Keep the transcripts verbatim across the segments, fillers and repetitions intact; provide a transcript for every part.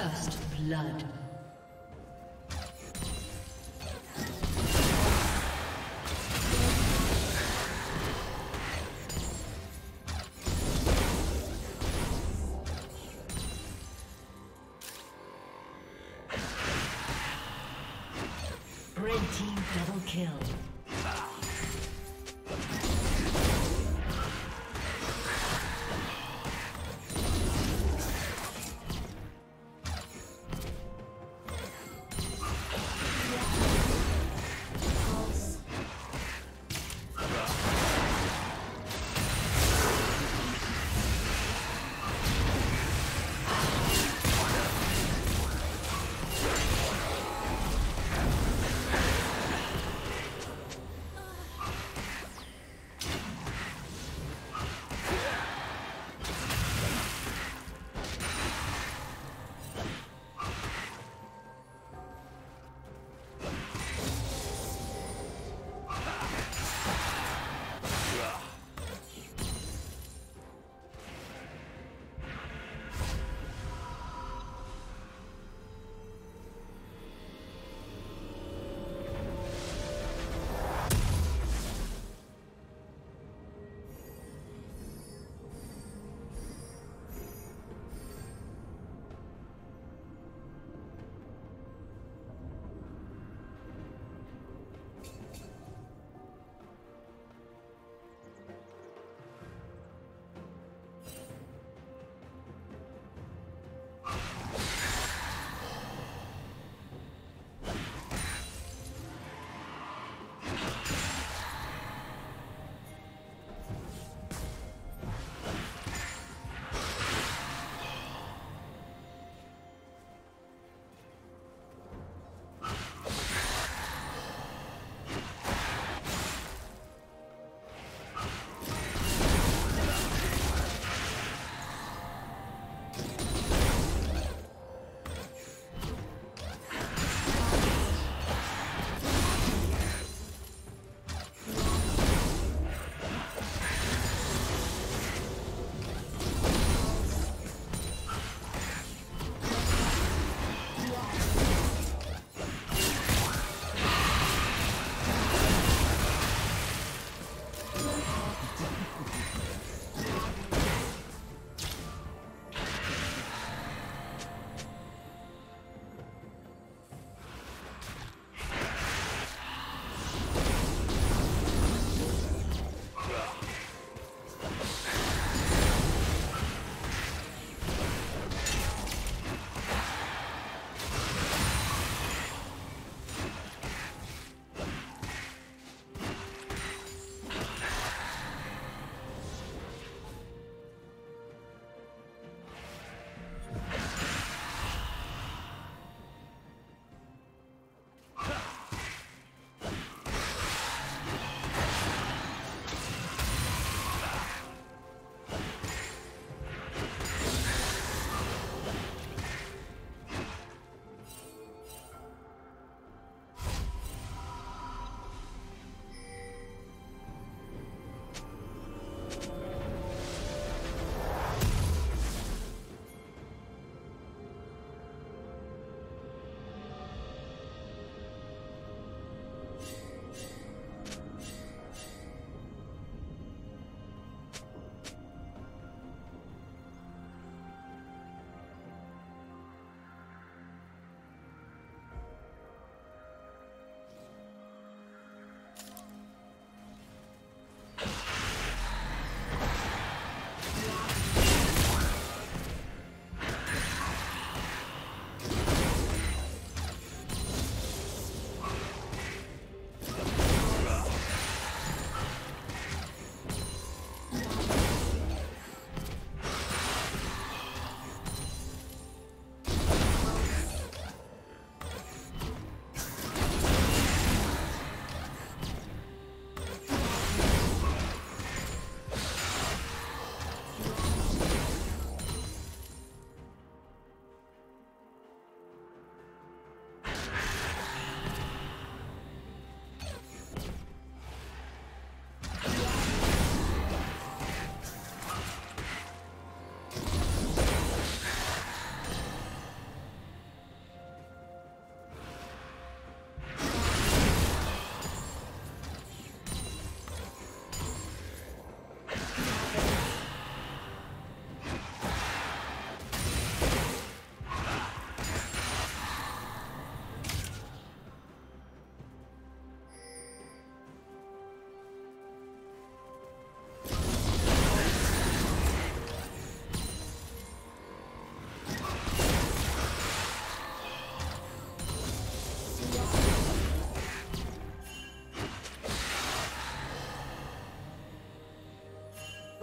First blood. Red team double kill.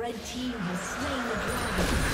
Red team has slain the dragon.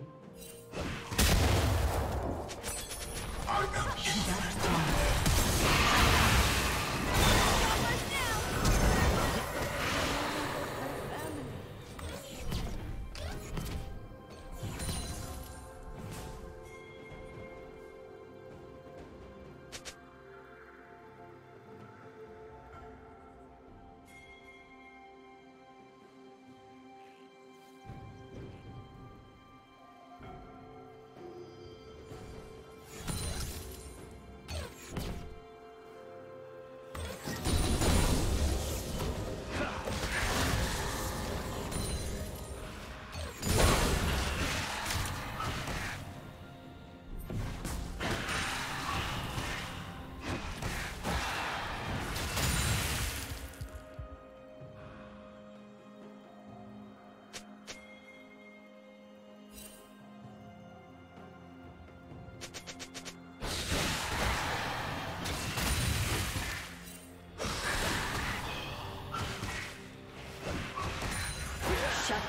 Shut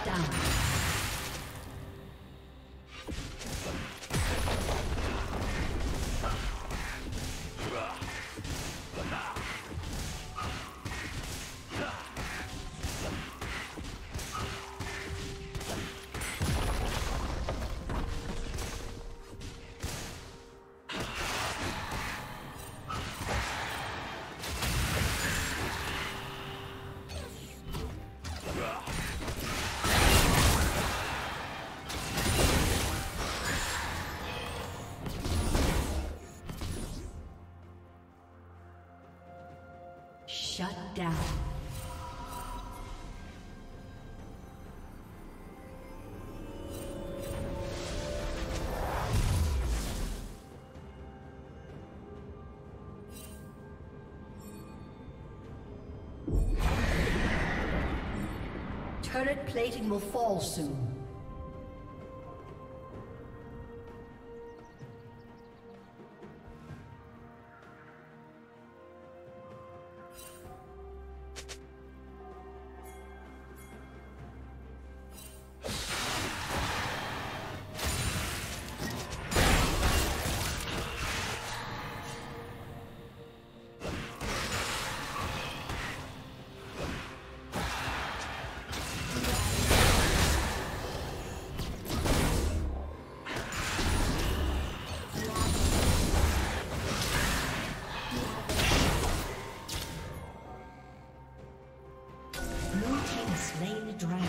down. Turret plating will fall soon. has slain the dragon.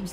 team's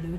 Blue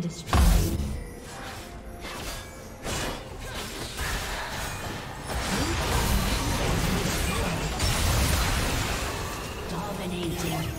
been destroyed. Dominating.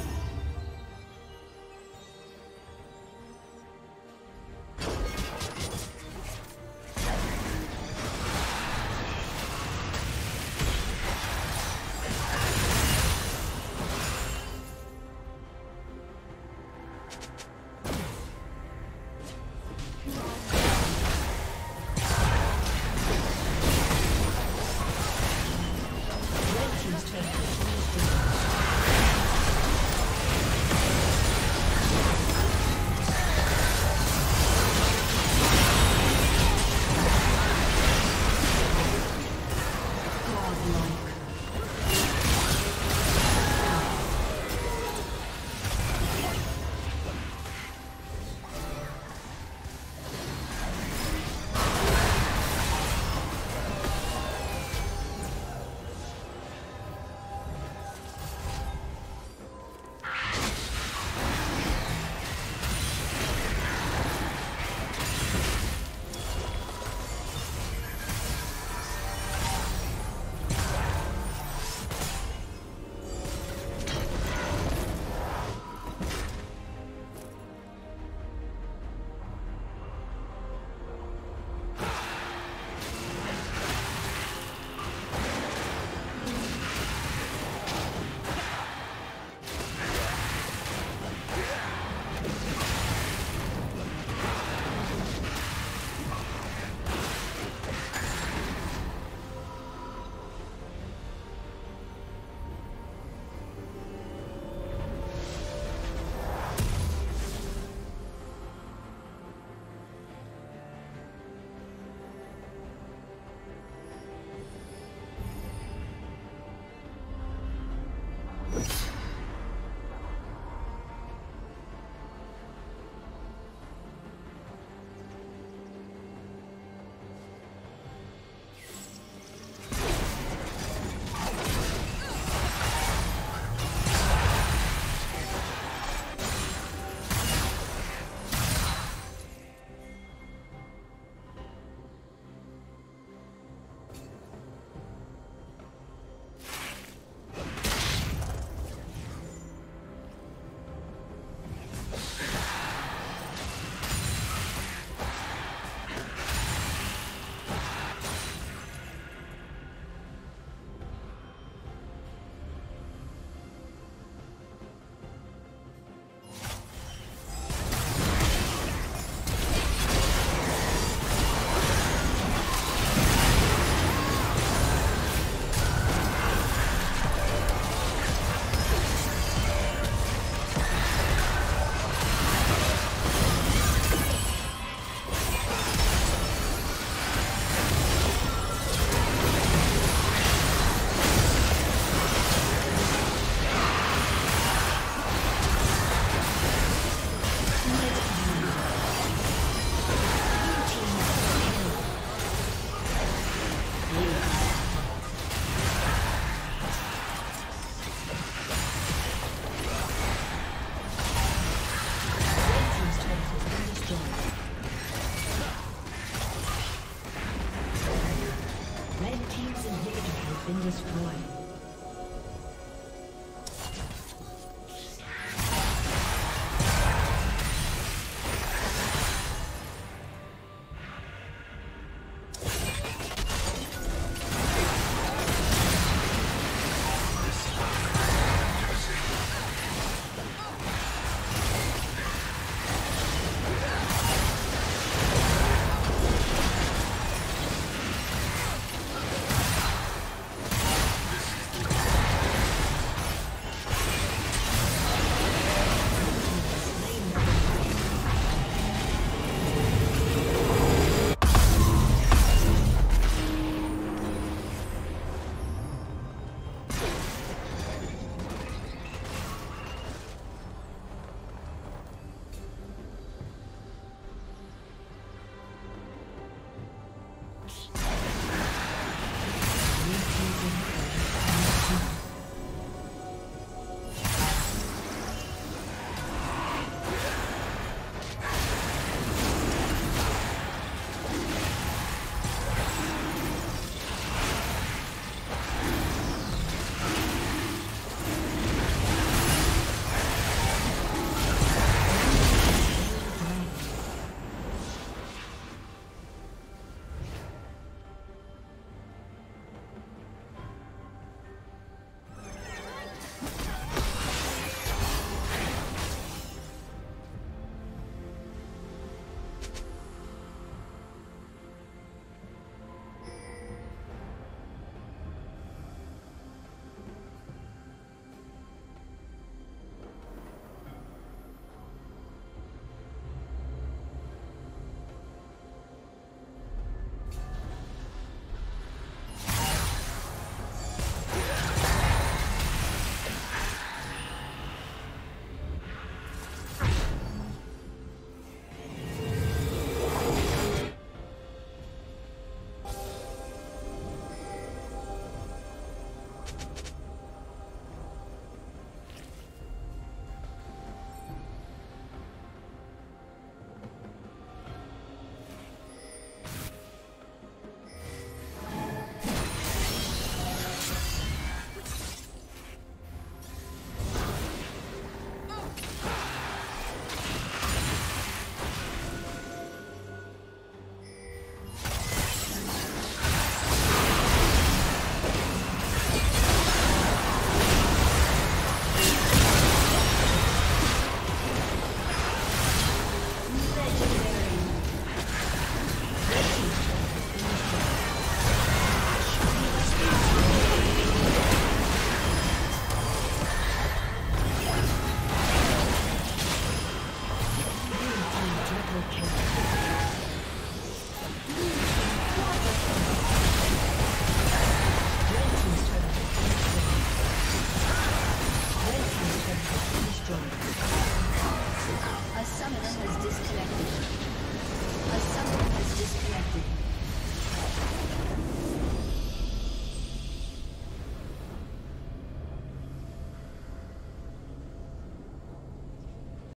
Let's go.